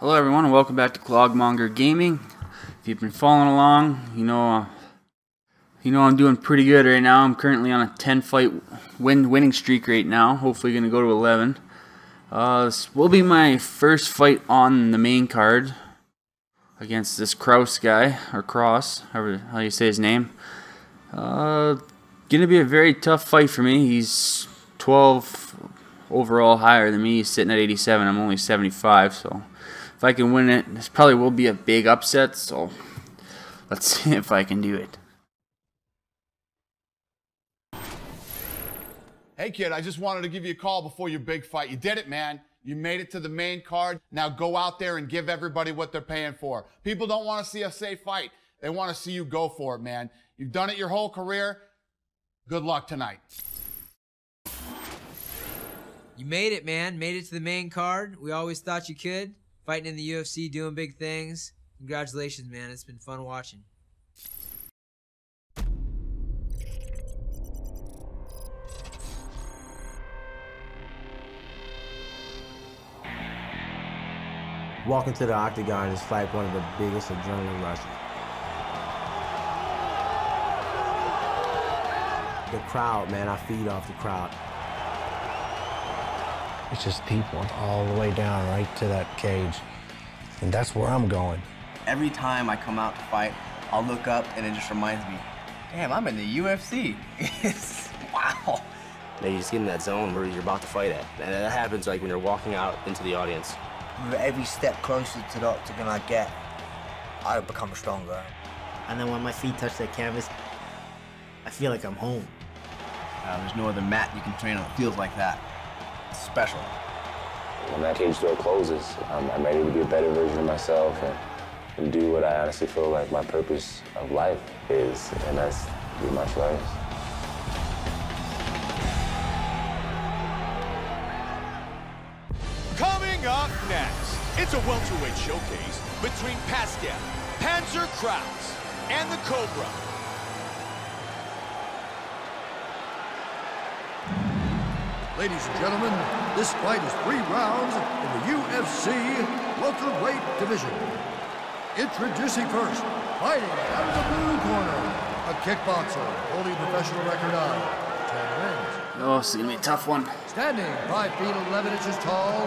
Hello everyone and welcome back to Clogmonger Gaming. If you've been following along, you know I'm doing pretty good right now. I'm currently on a 10-fight winning streak right now. Hopefully going to go to 11. This will be my first fight on the main card against this Krauss guy, or Krauss, however how you say his name. Going to be a very tough fight for me. He's 12 overall higher than me. He's sitting at 87. I'm only 75, so if I can win it, this probably will be a big upset, so let's see if I can do it. Hey kid, I just wanted to give you a call before your big fight. You did it, man. You made it to the main card. Now go out there and give everybody what they're paying for. People don't want to see a safe fight. They want to see you go for it, man. You've done it your whole career. Good luck tonight. You made it, man. Made it to the main card. We always thought you could. Fighting in the UFC, doing big things. Congratulations, man. It's been fun watching. Walking to the octagon is like one of the biggest adrenaline rushes. The crowd, man, I feed off the crowd. It's just people all the way down right to that cage. And that's where I'm going. Every time I come out to fight, I'll look up and it just reminds me, damn, I'm in the UFC. Wow. Now you just get in that zone where you're about to fight at. And that happens like when you're walking out into the audience. With every step closer to the octagon I get, I become stronger. And then when my feet touch that canvas, I feel like I'm home. There's no other mat you can train on that feels like that. Special. When that cage door closes, I'm ready to be a better version of myself and do what I honestly feel like my purpose of life is, and that's through martial arts. Coming up next, it's a welterweight showcase between Pascal Krauss and the Cobra. Ladies and gentlemen, this fight is 3 rounds in the UFC welterweight division. Introducing first, fighting out of the blue corner, a kickboxer holding professional record of 10 wins. Oh, it's gonna be a tough one. Standing 5 feet 11 inches tall,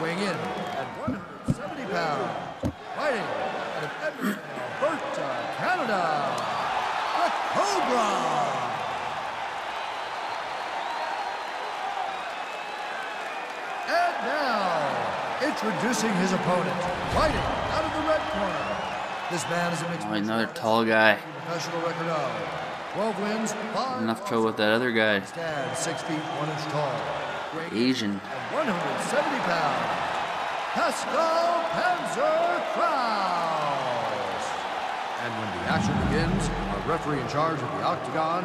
weighing in at 170 pounds, fighting out of Edmonton, Alberta, Canada, the Cobra. Introducing his opponent, fighting out of the red corner. This man is another tall guy. Professional record of 12 wins, 5 enough trouble with that other guy. Stands 6 feet 1 inch tall. Asian. And 170 pounds. Pascal Krauss. And when the action begins, our referee in charge of the octagon,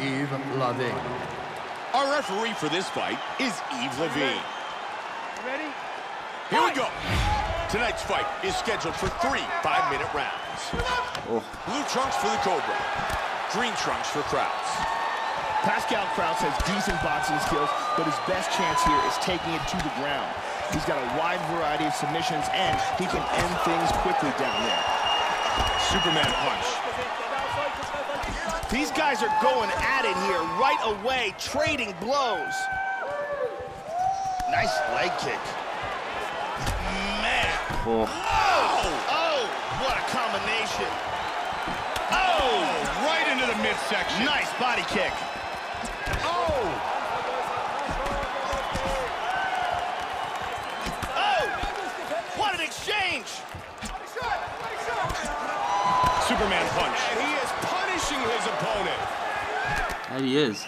Yves Lavigne. Our referee for this fight is Yves Lavigne. You ready? Here we go. Tonight's fight is scheduled for 3 5-minute rounds. Oh. Blue trunks for the Cobra. Green trunks for Krauss. Pascal Krauss has decent boxing skills, but his best chance here is taking it to the ground. He's got a wide variety of submissions, and he can end things quickly down there. Superman punch. These guys are going at it here right away, trading blows. Nice leg kick. Man. Oh. Oh, what a combination. Oh, right into the midsection. Nice body kick. Oh. Oh, what an exchange. Superman punch. And he is punishing his opponent. That he is.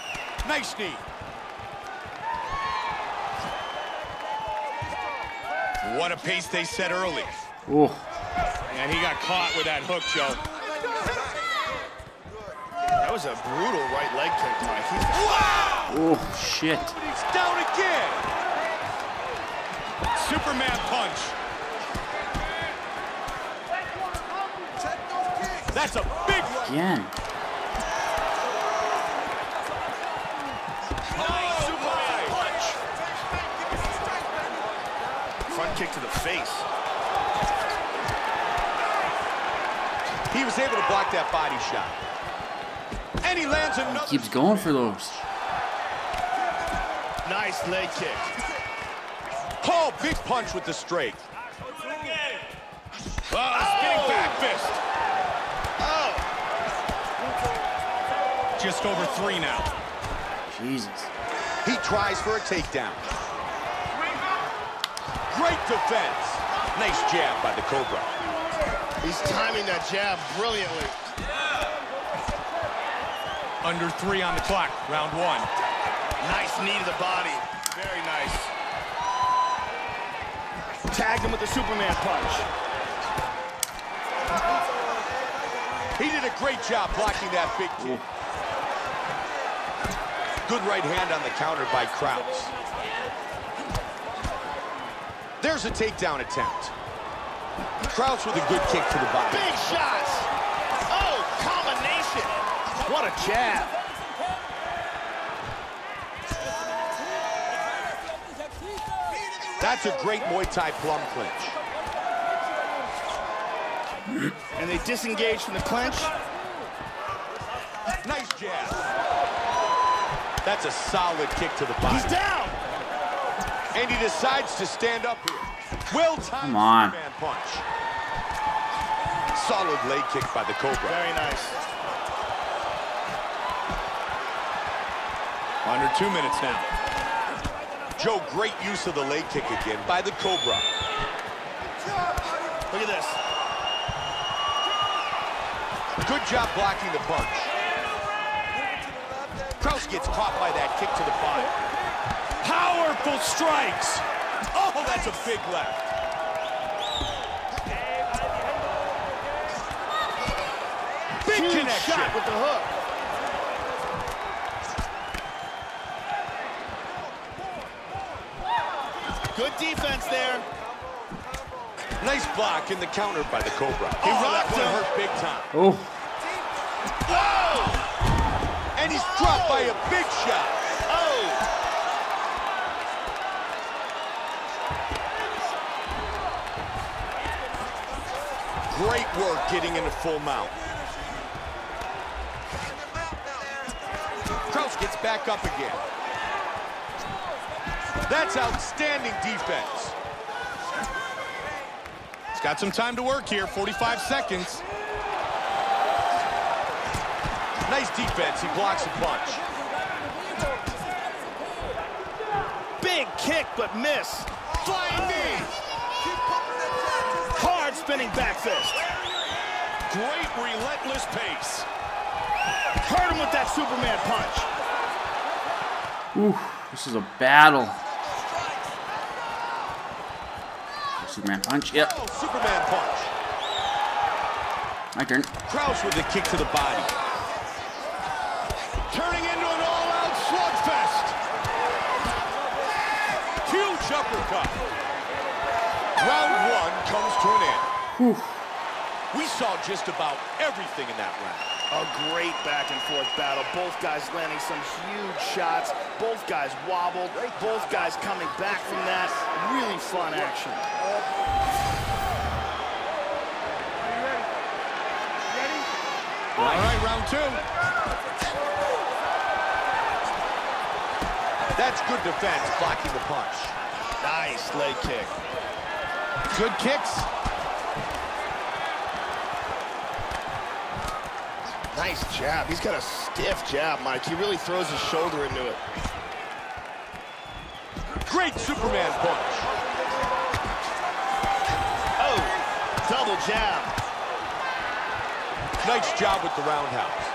Nice knee. What a pace they set early. Ooh. And he got caught with that hook, Joe. That was a brutal right leg kick, Mike. Wow! Oh, shit. He's down again. Superman punch. That's a big one. Again. Kick to the face. He was able to block that body shot. And he lands another. He keeps going for those. Nice leg kick. Paul, big punch with the straight. Oh, big back fist. Oh. Just over three now. Jesus. He tries for a takedown. Great defense. Nice jab by the Cobra. He's timing that jab brilliantly. Under three on the clock, round one. Nice knee to the body. Very nice. Tagged him with the Superman punch. He did a great job blocking that big kick. Good right hand on the counter by Krauss. There's a takedown attempt. Krauss with a good kick to the body. Big shots! Oh, combination! What a jab! That's a great Muay Thai plum clinch. And they disengage from the clinch. Nice jab. That's a solid kick to the body. He's down! And he decides to stand up here. Come on. Punch. Solid leg kick by the Cobra. Very nice. Under 2 minutes now. Joe, great use of the leg kick again by the Cobra. Look at this. Good job blocking the punch. Krauss gets caught by that kick to the body. Powerful strikes. Oh, that's a big left. Big connection. Shot with the hook. Good defense there. Nice block in the counter by the Cobra. He rocked him. Hurt big time. Oh. Whoa! And he's dropped by a big shot. Great work getting into full mount. Krauss gets back up again. That's outstanding defense. He's got some time to work here, 45 seconds. Nice defense, he blocks a punch. Big kick, but miss. Flying knee. Spinning back fist. Great relentless pace. Hurt him with that Superman punch. Oof, this is a battle. Superman punch, yep. Oh, Superman punch. My turn. Krauss with a kick to the body. Turning into an all-out slugfest. Huge uppercut. Round one comes to an end. Whew. We saw just about everything in that round. A great back and forth battle. Both guys landing some huge shots. Both guys wobbled. Both guys coming back from that. Really fun action. Ready? All right, round two. That's good defense, blocking the punch. Nice leg kick. Good kicks. Nice jab. He's got a stiff jab, Mike. He really throws his shoulder into it. Great Superman punch. Oh, double jab. Nice job with the roundhouse.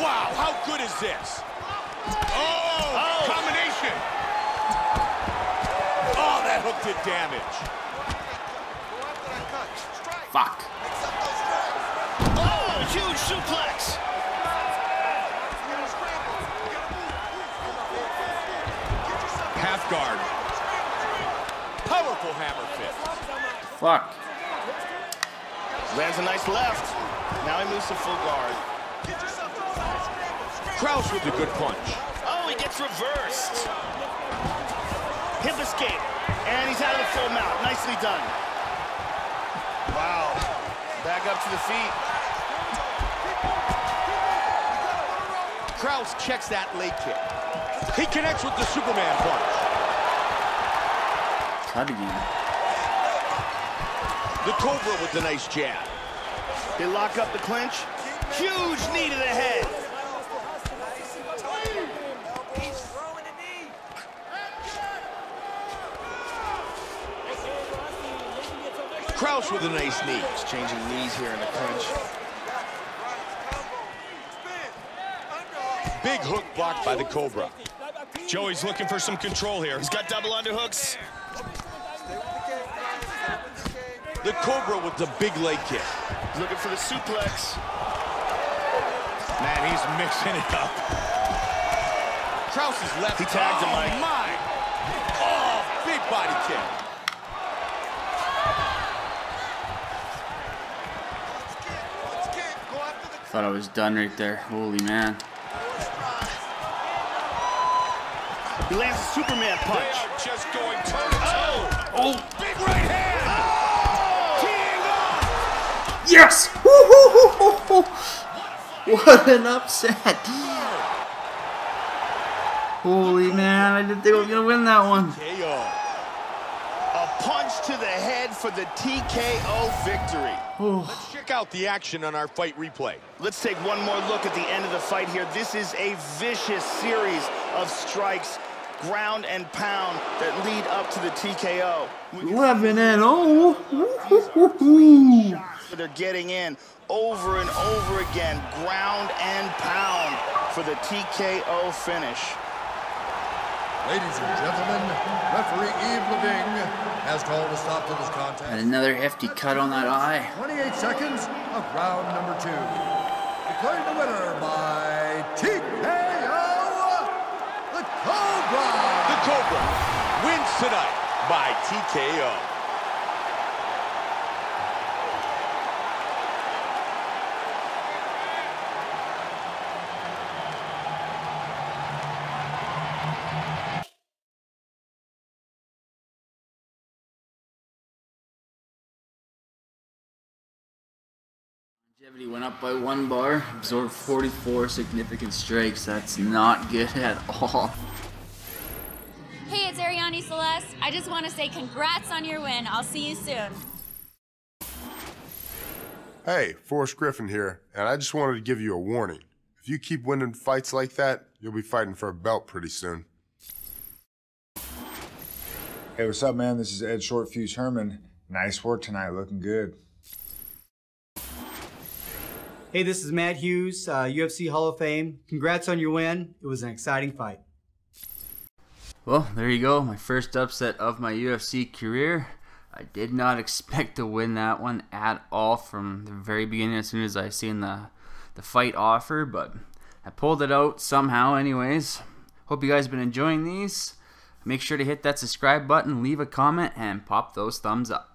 Wow, how good is this? Oh, combination. Oh, that hook did damage. Fuck. Oh, huge suplex. Half guard. Powerful hammer fit. Fuck. Lands a nice left. Now he moves to full guard. Krauss with a good punch. Oh, he gets reversed. Hip escape, and he's out of the full mount. Nicely done. Wow. Back up to the feet. Krauss checks that leg kick. He connects with the Superman punch. The Cobra with the nice jab. They lock up the clinch. Huge knee to the head. Krauss with a nice knee. He's changing knees here in the clinch. Big hook blocked by the Cobra. Joey's looking for some control here. He's got double underhooks. The Cobra with the big leg kick. Looking for the suplex. Man, he's mixing it up. Krauss is left. He tagged him, Mike. Oh, my. Oh, big body kick. Thought I was done right there. Holy man. He lands a Superman punch. They are just going toe-to-toe. Oh! Big right hand! Oh! King up! Yes! Woo-hoo-hoo-hoo-hoo! What an upset. Holy man, I didn't think I was going to win that one. A punch to the head for the TKO victory. Ooh. Let's check out the action on our fight replay. Let's take one more look at the end of the fight here. This is a vicious series of strikes, ground and pound, that lead up to the TKO. 11-0. They're getting in over and over again, ground and pound for the TKO finish. Ladies and gentlemen, referee Yves Lavigne has called a stop to this contest. And another hefty cut on that eye. 28 seconds of round number 2. Declared the winner by TKO, the Cobra. The Cobra wins tonight by TKO. Longevity went up by 1 bar, absorbed 44 significant strikes. That's not good at all. Hey, it's Ariani Celeste. I just want to say congrats on your win. I'll see you soon. Hey, Forrest Griffin here, and I just wanted to give you a warning. If you keep winning fights like that, you'll be fighting for a belt pretty soon. Hey, what's up, man? This is Ed Shortfuse Herman. Nice work tonight, looking good. Hey, this is Matt Hughes, UFC Hall of Fame. Congrats on your win. It was an exciting fight. Well, there you go. My first upset of my UFC career. I did not expect to win that one at all from the very beginning as soon as I seen the fight offer, but I pulled it out somehow anyways. Hope you guys have been enjoying these. Make sure to hit that subscribe button, leave a comment, and pop those thumbs up.